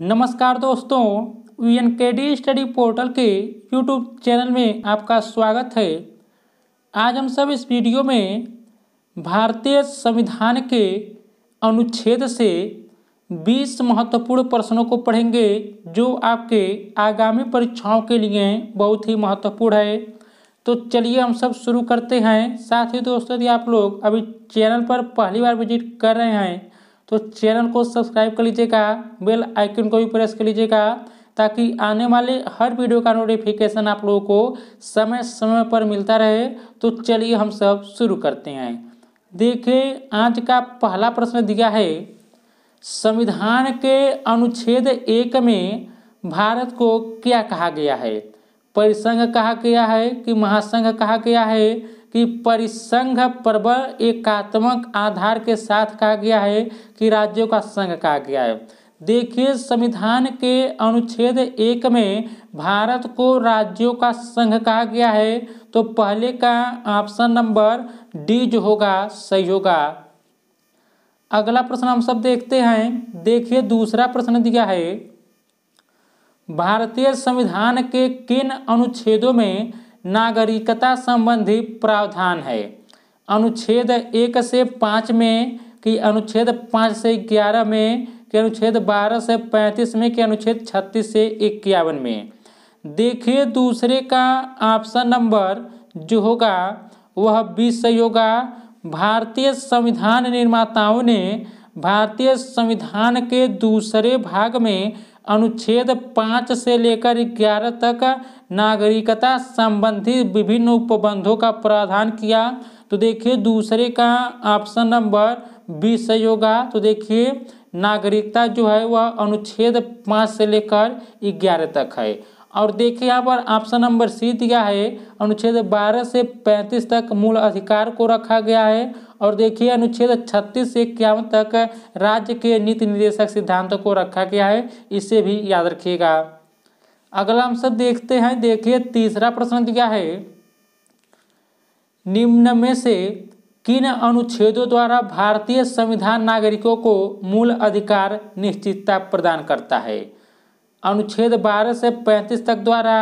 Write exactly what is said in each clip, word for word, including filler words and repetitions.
नमस्कार दोस्तों, V N K D I study portal के यूट्यूब चैनल में आपका स्वागत है। आज हम सब इस वीडियो में भारतीय संविधान के अनुच्छेद से बीस महत्वपूर्ण प्रश्नों को पढ़ेंगे जो आपके आगामी परीक्षाओं के लिए बहुत ही महत्वपूर्ण है। तो चलिए हम सब शुरू करते हैं। साथ ही दोस्तों, यदि आप लोग अभी चैनल पर पहली बार विजिट कर रहे हैं तो चैनल को सब्सक्राइब कर लीजिएगा, बेल आइकन को भी प्रेस कर लीजिएगा ताकि आने वाले हर वीडियो का नोटिफिकेशन आप लोगों को समय समय पर मिलता रहे। तो चलिए हम सब शुरू करते हैं। देखिए, आज का पहला प्रश्न दिया है, संविधान के अनुच्छेद एक में भारत को क्या कहा गया है? परिसंघ कहा गया है कि महासंघ कहा गया है कि परिसंघ प्रबल एकात्मक आधार के साथ कहा गया है कि राज्यों का संघ कहा गया है? देखिए, संविधान के अनुच्छेद एक में भारत को राज्यों का संघ कहा गया है तो पहले का ऑप्शन नंबर डी जो होगा सही होगा। अगला प्रश्न हम सब देखते हैं। देखिए, दूसरा प्रश्न दिया है, भारतीय संविधान के किन अनुच्छेदों में नागरिकता संबंधी प्रावधान है? अनुच्छेद एक से पाँच में, कि अनुच्छेद पाँच से ग्यारह में, कि अनुच्छेद बारह से पैंतीस में, कि अनुच्छेद छत्तीस से इक्यावन में? देखिए, दूसरे का ऑप्शन नंबर जो होगा वह बीस सही होगा। भारतीय संविधान निर्माताओं ने भारतीय संविधान के दूसरे भाग में अनुच्छेद पाँच से लेकर ग्यारह तक नागरिकता संबंधी विभिन्न उपबंधों का प्रावधान किया। तो देखिए, दूसरे का ऑप्शन नंबर बीस सही होगा। तो देखिए, नागरिकता जो है वह अनुच्छेद पाँच से लेकर ग्यारह तक है। और देखिए, यहाँ पर ऑप्शन नंबर सी दिया है, अनुच्छेद बारह से पैंतीस तक मूल अधिकार को रखा गया है। और देखिए, अनुच्छेद छत्तीस से इक्यावन तक राज्य के नीति निर्देशक सिद्धांतों को रखा गया है, इसे भी याद रखिएगा। अगला हम सब देखते हैं। देखिए, तीसरा प्रश्न दिया है, निम्न में से किन अनुच्छेदों द्वारा भारतीय संविधान नागरिकों को मूल अधिकार निश्चितता प्रदान करता है? अनुच्छेद बारह से पैंतीस तक द्वारा,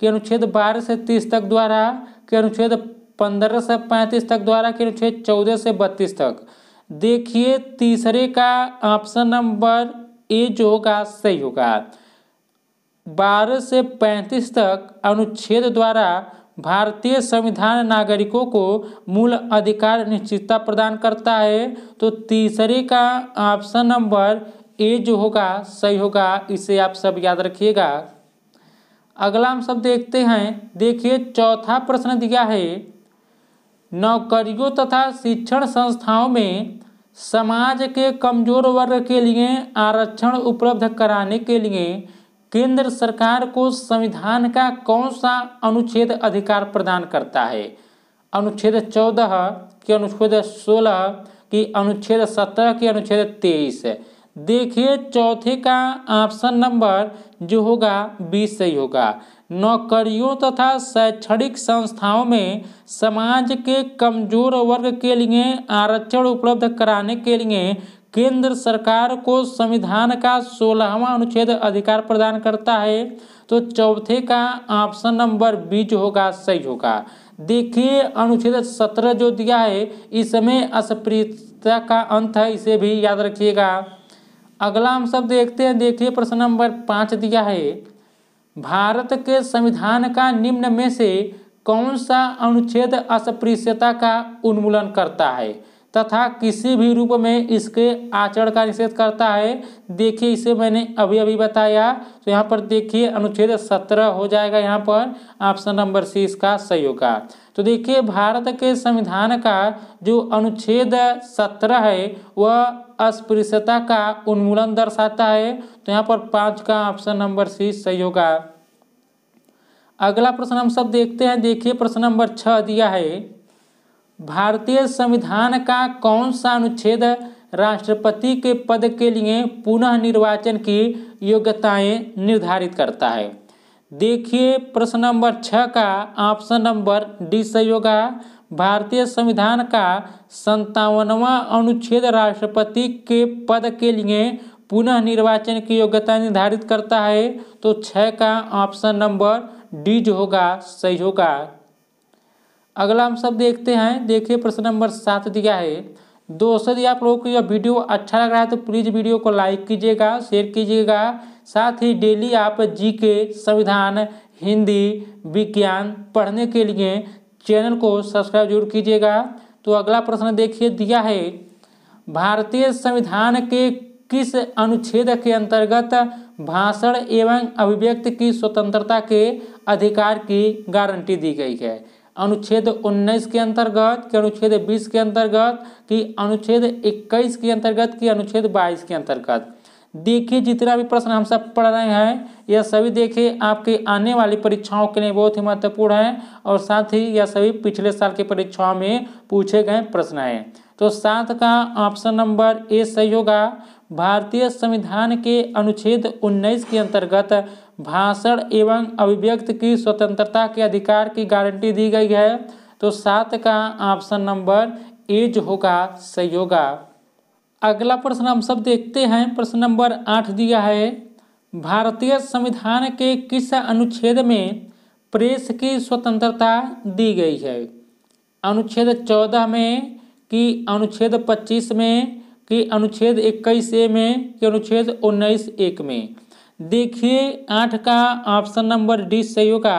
कि अनुच्छेद बारह से तीस तक द्वारा, कि अनुच्छेद पंद्रह से पैंतीस तक द्वारा, कि अनुच्छेद चौदह से बत्तीस तक? देखिए, तीसरे का ऑप्शन नंबर ए जो होगा सही होगा। बारह से पैंतीस तक अनुच्छेद द्वारा भारतीय संविधान नागरिकों को मूल अधिकार निश्चितता प्रदान करता है तो तीसरे का ऑप्शन नंबर ए जो होगा सही होगा, इसे आप सब याद रखिएगा। अगला हम सब देखते हैं। देखिए, चौथा प्रश्न दिया है, नौकरियों तथा शिक्षण संस्थाओं में समाज के कमजोर वर्ग के लिए आरक्षण उपलब्ध कराने के लिए केंद्र सरकार को संविधान का कौन सा अनुच्छेद अधिकार प्रदान करता है? अनुच्छेद चौदह, के अनुच्छेद सोलह, की अनुच्छेद सत्रह, की अनुच्छेद तेईस? देखिए, चौथे का ऑप्शन नंबर जो होगा बीस सही होगा। नौकरियों तथा शैक्षणिक संस्थाओं में समाज के कमजोर वर्ग के लिए आरक्षण उपलब्ध कराने के लिए केंद्र सरकार को संविधान का सोलहवां अनुच्छेद अधिकार प्रदान करता है तो चौथे का ऑप्शन नंबर बी जो होगा सही होगा। देखिए, अनुच्छेद सत्रह जो दिया है इसमें अस्पृश्यता का अंत है, इसे भी याद रखिएगा। अगला हम सब देखते हैं। देखिए, प्रश्न नंबर पाँच दिया है, भारत के संविधान का निम्न में से कौन सा अनुच्छेद अस्पृश्यता का उन्मूलन करता है तथा किसी भी रूप में इसके आचरण का निषेध करता है? देखिए, इसे मैंने अभी अभी बताया तो यहाँ पर देखिए अनुच्छेद सत्रह हो जाएगा। यहाँ पर ऑप्शन नंबर सी इसका सही होगा। तो देखिए, भारत के संविधान का जो अनुच्छेद सत्रह है वह अस्पृश्यता का उन्मूलन दर्शाता है तो यहाँ पर पाँच का ऑप्शन नंबर सी सही होगा। अगला प्रश्न हम सब देखते हैं। देखिए, प्रश्न नंबर छः दिया है, भारतीय संविधान का कौन सा अनुच्छेद राष्ट्रपति के पद के लिए पुनः निर्वाचन की योग्यताएं निर्धारित करता है? देखिए, प्रश्न नंबर छः का ऑप्शन नंबर डी सही होगा। भारतीय संविधान का संतावनवां अनुच्छेद राष्ट्रपति के पद के लिए पुनः निर्वाचन की योग्यता निर्धारित करता है, तो छः का ऑप्शन नंबर डी जो होगा सही होगा। अगला हम सब देखते हैं, देखिए प्रश्न नंबर सात दिया है। दोस्तों यदि आप लोगों को यह वीडियो अच्छा लग रहा है तो प्लीज़ वीडियो को लाइक कीजिएगा, शेयर कीजिएगा, साथ ही डेली आप जीके, संविधान, हिंदी, विज्ञान पढ़ने के लिए चैनल को सब्सक्राइब जरूर कीजिएगा। तो अगला प्रश्न देखिए दिया है, भारतीय संविधान के किस अनुच्छेद के अंतर्गत भाषण एवं अभिव्यक्ति की स्वतंत्रता के अधिकार की गारंटी दी गई है? अनुच्छेद उन्नीस के अंतर्गत कि अनुच्छेद बीस के अंतर्गत कि अनुच्छेद इक्कीस के अंतर्गत कि अनुच्छेद बाईस के अंतर्गत? देखिए जितना भी प्रश्न हम सब पढ़ रहे हैं यह सभी देखिए आपके आने वाली परीक्षाओं के लिए बहुत ही महत्वपूर्ण हैं और साथ ही यह सभी पिछले साल की परीक्षाओं में पूछे गए प्रश्न हैं। तो सात का ऑप्शन नंबर ए सही होगा। भारतीय संविधान के अनुच्छेद उन्नीस के अंतर्गत भाषण एवं अभिव्यक्ति की स्वतंत्रता के अधिकार की गारंटी दी गई है, तो सात का ऑप्शन नंबर ए जो होगा सही होगा। अगला प्रश्न हम सब देखते हैं, प्रश्न नंबर आठ दिया है, भारतीय संविधान के किस अनुच्छेद में प्रेस की स्वतंत्रता दी गई है? अनुच्छेद चौदह में कि अनुच्छेद पच्चीस में कि अनुच्छेद इक्कीस ए में कि अनुच्छेद उन्नीस एक में? देखिए आठ का ऑप्शन नंबर डी सही होगा।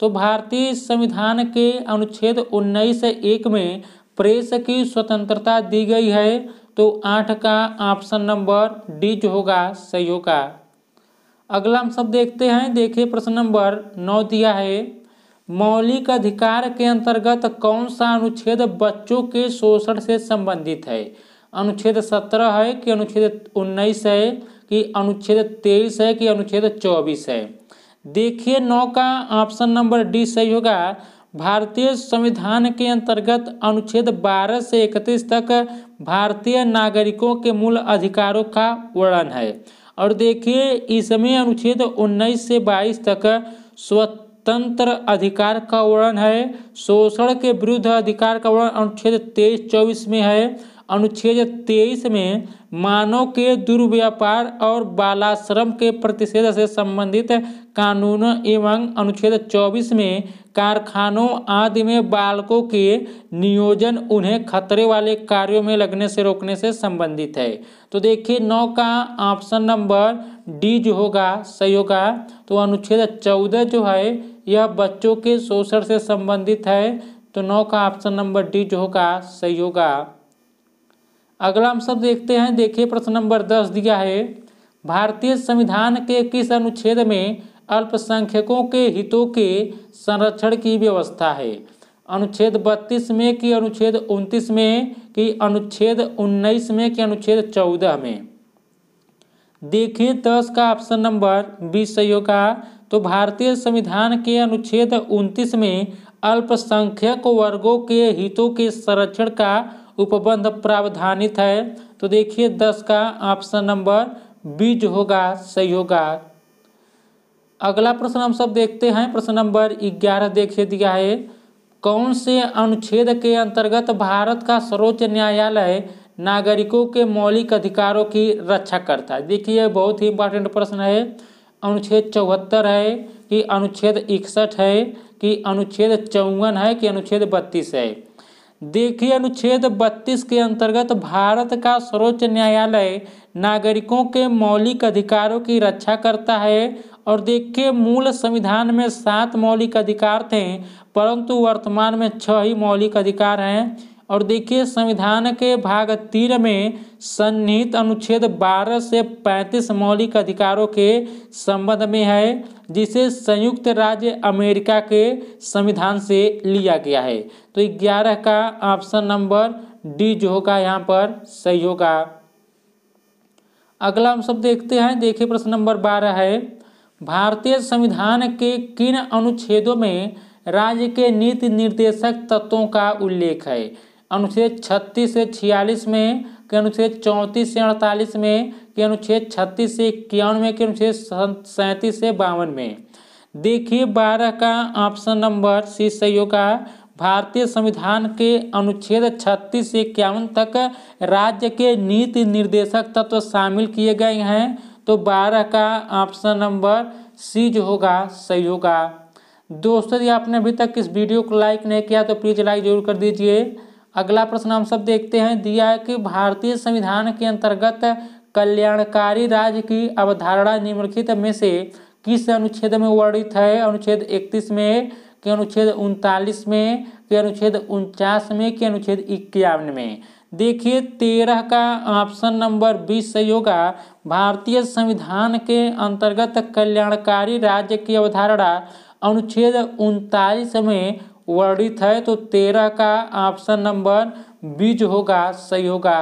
तो भारतीय संविधान के अनुच्छेद उन्नीस एक में प्रेस की स्वतंत्रता दी गई है, तो आठ का ऑप्शन नंबर डी जो होगा सही होगा। अगला हम सब देखते हैं, देखिए प्रश्न नंबर नौ दिया है, मौलिक अधिकार के अंतर्गत कौन सा अनुच्छेद बच्चों के शोषण से संबंधित है? अनुच्छेद सत्रह है कि अनुच्छेद उन्नीस है कि अनुच्छेद तेईस है कि अनुच्छेद चौबीस है? देखिए नौ का ऑप्शन नंबर डी सही होगा। भारतीय संविधान के अंतर्गत अनुच्छेद बारह से इकतीस तक भारतीय नागरिकों के मूल अधिकारों का वर्णन है और देखिए इसमें अनुच्छेद उन्नीस से बाईस तक स्वतंत्र अधिकार का वर्णन है, शोषण के विरुद्ध अधिकार का वर्णन अनुच्छेद तेईस चौबीस में है। अनुच्छेद तेईस में मानव के दुर्व्यापार और बालाश्रम के प्रतिषेध से संबंधित कानून एवं अनुच्छेद चौबीस में कारखानों आदि में बालकों के नियोजन उन्हें खतरे वाले कार्यों में लगने से रोकने से संबंधित है। तो देखिए नौ का ऑप्शन नंबर डी जो होगा सही होगा। तो अनुच्छेद चौदह जो है यह बच्चों के शोषण से संबंधित है, तो नौ का ऑप्शन नंबर डी जो होगा सही होगा। अगला हम सब देखते हैं, देखिए प्रश्न नंबर दस दिया है, भारतीय संविधान के किस अनुच्छेद में अल्पसंख्यकों के हितों के संरक्षण की व्यवस्था है? अनुच्छेद बत्तीस में कि अनुच्छेद उनतीस में कि अनुच्छेद उन्नीस में कि अनुच्छेद चौदह में? देखिए दस का ऑप्शन नंबर बीस सही होगा। तो भारतीय संविधान के अनुच्छेद उनतीस में अल्पसंख्यक वर्गों के हितों के संरक्षण का उपबंध प्रावधानित है, तो देखिए दस का ऑप्शन नंबर बी जो होगा सही होगा। अगला प्रश्न हम सब देखते हैं, प्रश्न नंबर ग्यारह देखिए दिया है, कौन से अनुच्छेद के अंतर्गत भारत का सर्वोच्च न्यायालय नागरिकों के मौलिक अधिकारों की रक्षा करता है? देखिए बहुत ही इम्पोर्टेंट प्रश्न है। अनुच्छेद चौहत्तर है कि अनुच्छेद इकसठ है कि अनुच्छेद चौवन है कि अनुच्छेद बत्तीस है? देखिए अनुच्छेद बत्तीस के अंतर्गत भारत का सर्वोच्च न्यायालय नागरिकों के मौलिक अधिकारों की रक्षा करता है और देखिए मूल संविधान में सात मौलिक अधिकार थे परंतु वर्तमान में छह ही मौलिक अधिकार हैं और देखिए संविधान के भाग तीन में सन्निहित अनुच्छेद बारह से पैंतीस मौलिक अधिकारों के संबंध में है जिसे संयुक्त राज्य अमेरिका के संविधान से लिया गया है। तो ग्यारह का ऑप्शन नंबर डी जो होगा यहाँ पर सही होगा। अगला हम सब देखते हैं, देखिए प्रश्न नंबर बारह है, भारतीय संविधान के किन अनुच्छेदों में राज्य के नीति निर्देशक तत्वों का उल्लेख है? अनुच्छेद छत्तीस से छियालीस में कि अनुच्छेद चौंतीस से अड़तालीस में कि अनुच्छेद छत्तीस से इक्यानवे के अनुच्छेद सैंतीस से बावन में? देखिए बारह का ऑप्शन नंबर सी सही होगा। भारतीय संविधान के अनुच्छेद छत्तीस से इक्यावन तक राज्य के नीति निर्देशक तत्व शामिल किए गए हैं। तो बारह का ऑप्शन नंबर सी जो होगा सही होगा। दोस्तों यदि आपने अभी तक इस वीडियो को लाइक नहीं किया तो प्लीज़ लाइक जरूर कर दीजिए। अगला प्रश्न हम सब देखते हैं, दिया है कि भारतीय संविधान के अंतर्गत कल्याणकारी राज्य की अवधारणा निम्नलिखित में से किस अनुच्छेद में वर्णित है? अनुच्छेद इकतीस में, के अनुच्छेद उनतालीस में, के अनुच्छेद उनचास में, के अनुच्छेद इक्यावन में। देखिए तेरह का ऑप्शन नंबर बीस सही होगा। भारतीय संविधान के अंतर्गत कल्याणकारी राज्य की अवधारणा अनुच्छेद उनतालीस में वर्णित है, तो तेरह का ऑप्शन नंबर बीज होगा सही होगा।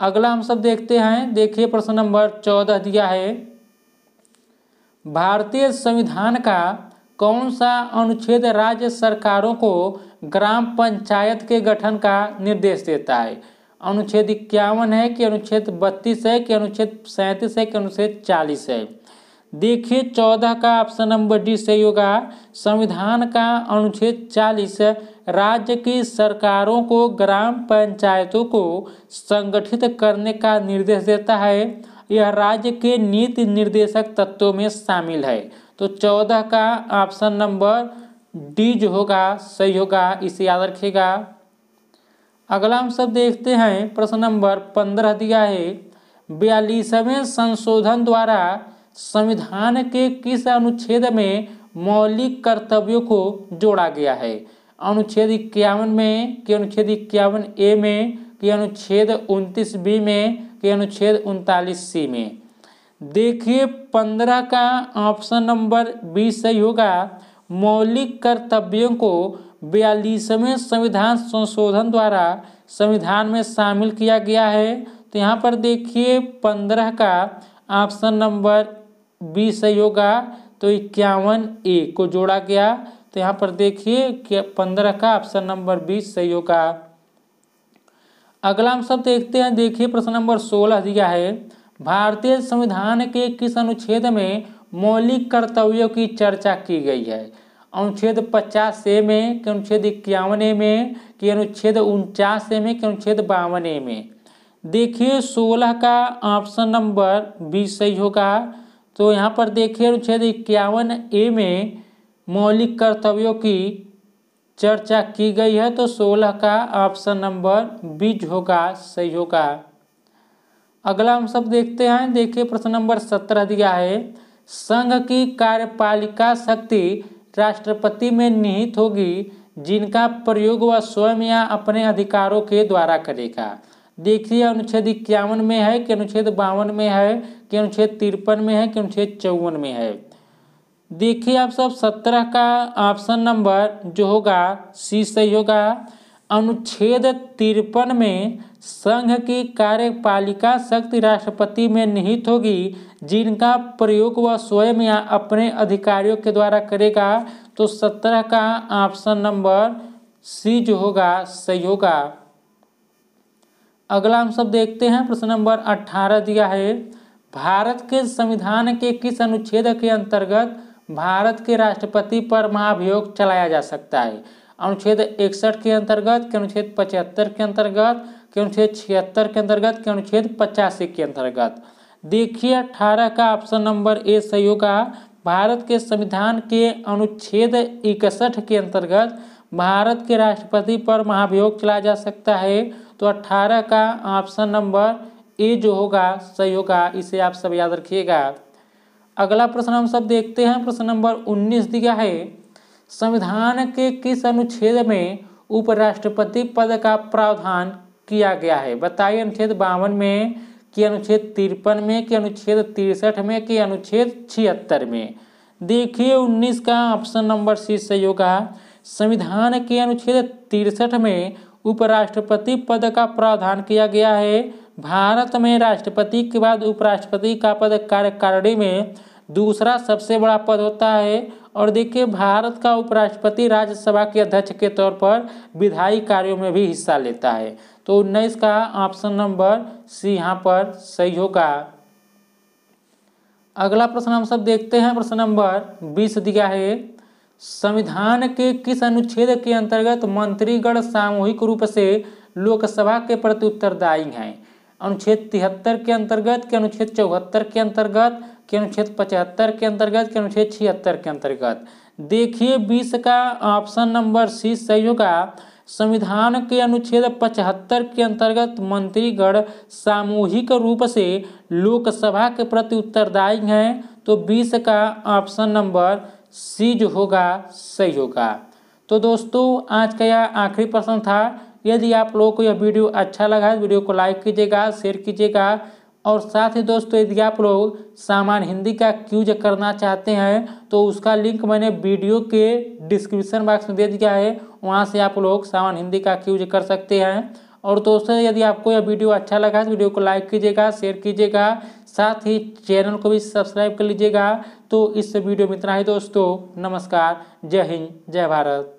अगला हम सब देखते हैं, देखिए प्रश्न नंबर चौदह दिया है, भारतीय संविधान का कौन सा अनुच्छेद राज्य सरकारों को ग्राम पंचायत के गठन का निर्देश देता है? अनुच्छेद इक्यावन है, कि अनुच्छेद बत्तीस है, कि अनुच्छेद सैंतीस है, कि अनुच्छेद चालीस है? देखिए चौदह का ऑप्शन नंबर डी सही होगा। संविधान का अनुच्छेद चालीस राज्य की सरकारों को ग्राम पंचायतों को संगठित करने का निर्देश देता है। यह राज्य के नीति निर्देशक तत्वों में शामिल है, तो चौदह का ऑप्शन नंबर डी जो होगा सही होगा, इसे याद रखिएगा। अगला हम सब देखते हैं, प्रश्न नंबर पंद्रह दिया है, बयालीसवें संशोधन द्वारा संविधान के किस अनुच्छेद में मौलिक कर्तव्यों को जोड़ा गया है? अनुच्छेद इक्यावन में, के अनुच्छेद इक्यावन ए में, के अनुच्छेद उनतीस बी में, के अनुच्छेद उनतालीस सी में? देखिए पंद्रह का ऑप्शन नंबर बीस सही होगा। मौलिक कर्तव्यों को बयालीसवें संविधान संशोधन द्वारा संविधान में शामिल किया गया है, तो यहाँ पर देखिए पंद्रह का ऑप्शन नंबर बीस सही होगा। तो इक्यावन ए को जोड़ा गया, तो यहाँ पर देखिए कि पंद्रह का ऑप्शन नंबर बीस सही होगा। अगला हम सब देखते हैं, देखिए प्रश्न नंबर सोलह दिया है, भारतीय संविधान के किस अनुच्छेद में मौलिक कर्तव्यों की चर्चा की गई है? अनुच्छेद पचास ए में, के अनुच्छेद इक्यावन ए में, के अनुच्छेद उनचास ए में, के अनुच्छेद बावन ए में? देखिए सोलह का ऑप्शन नंबर बीस सही होगा। तो यहाँ पर देखिए अनुच्छेद इक्यावन ए में मौलिक कर्तव्यों की चर्चा की गई है, तो सोलह का ऑप्शन नंबर बीस होगा सही होगा। अगला हम सब देखते हैं, देखिए प्रश्न नंबर सत्रह दिया है, संघ की कार्यपालिका शक्ति राष्ट्रपति में निहित होगी जिनका प्रयोग वह स्वयं या अपने अधिकारों के द्वारा करेगा। देखिए अनुच्छेद इक्यावन में है, कि अनुच्छेद बावन में है, कि अनुच्छेद तिरपन में है, कि अनुच्छेद चौवन में है? देखिए आप सब सत्रह का ऑप्शन नंबर जो होगा सी सही होगा। अनुच्छेद तिरपन में संघ की कार्यपालिका शक्ति राष्ट्रपति में निहित होगी जिनका प्रयोग वह स्वयं या अपने अधिकारियों के द्वारा करेगा, तो सत्रह का ऑप्शन नंबर सी जो होगा सही होगा। अगला हम सब देखते हैं, प्रश्न नंबर अठारह दिया है, भारत के संविधान के किस अनुच्छेद के अंतर्गत भारत के राष्ट्रपति पर महाभियोग चलाया जा सकता है? अनुच्छेद इकसठ के अंतर्गत, के अनुच्छेद पचहत्तर के अंतर्गत, के अनुच्छेद छिहत्तर के अंतर्गत, के अनुच्छेद पचासी के अंतर्गत? देखिए अठारह का ऑप्शन नंबर ए सही होगा। भारत के संविधान के अनुच्छेद इकसठ के अंतर्गत भारत के राष्ट्रपति पर महाभियोग चलाया जा सकता है, तो अठारह का ऑप्शन नंबर ए जो होगा सही होगा, इसे आप सब याद रखिएगा। अगला प्रश्न हम सब देखते हैं, प्रश्न नंबर उन्नीस दिया है, संविधान के किस अनुच्छेद में उपराष्ट्रपति पद का प्रावधान किया गया है? बताइए अनुच्छेद बावन में, कि अनुच्छेद तिरपन में, कि अनुच्छेद तिरसठ में, कि अनुच्छेद छिहत्तर में? देखिए उन्नीस का ऑप्शन नंबर सी सही होगा। संविधान के अनुच्छेद तिरसठ में उपराष्ट्रपति पद का प्रावधान किया गया है। भारत में राष्ट्रपति के बाद उपराष्ट्रपति का पद कार्यकारिणी में दूसरा सबसे बड़ा पद होता है, और देखिए भारत का उपराष्ट्रपति राज्यसभा के अध्यक्ष के तौर पर विधायी कार्यों में भी हिस्सा लेता है, तो उन्नीस का ऑप्शन नंबर सी यहाँ पर सही होगा। अगला प्रश्न हम सब देखते हैं, प्रश्न नंबर बीस दिया है, संविधान के किस अनुच्छेद के अंतर्गत मंत्रीगण सामूहिक रूप से लोकसभा के प्रति उत्तरदायी हैं? अनुच्छेद तिहत्तर के अंतर्गत, के अनुच्छेद चौहत्तर के अंतर्गत, के अनुच्छेद पचहत्तर के अंतर्गत, के अनुच्छेद छिहत्तर के अंतर्गत। देखिए बीस का ऑप्शन नंबर सी सही होगा। संविधान के अनुच्छेद पचहत्तर के अंतर्गत मंत्रीगण सामूहिक रूप से लोकसभा के प्रति उत्तरदायी हैं, तो बीस का ऑप्शन नंबर सी जो होगा सही होगा। तो दोस्तों आज का यह आखिरी प्रश्न था। यदि आप लोगों को यह वीडियो अच्छा लगा है तो वीडियो को लाइक कीजिएगा, शेयर कीजिएगा, और साथ ही दोस्तों यदि आप लोग सामान्य हिंदी का क्यूज करना चाहते हैं तो उसका लिंक मैंने वीडियो के डिस्क्रिप्शन बॉक्स में दे दिया है, वहां से आप लोग सामान्य हिंदी का क्यूज कर सकते हैं। और दोस्तों यदि आपको यह वीडियो अच्छा लगा तो वीडियो को लाइक कीजिएगा, शेयर कीजिएगा, साथ ही चैनल को भी सब्सक्राइब कर लीजिएगा। तो इस वीडियो में इतना ही दोस्तों। नमस्कार, जय हिंद, जय भारत।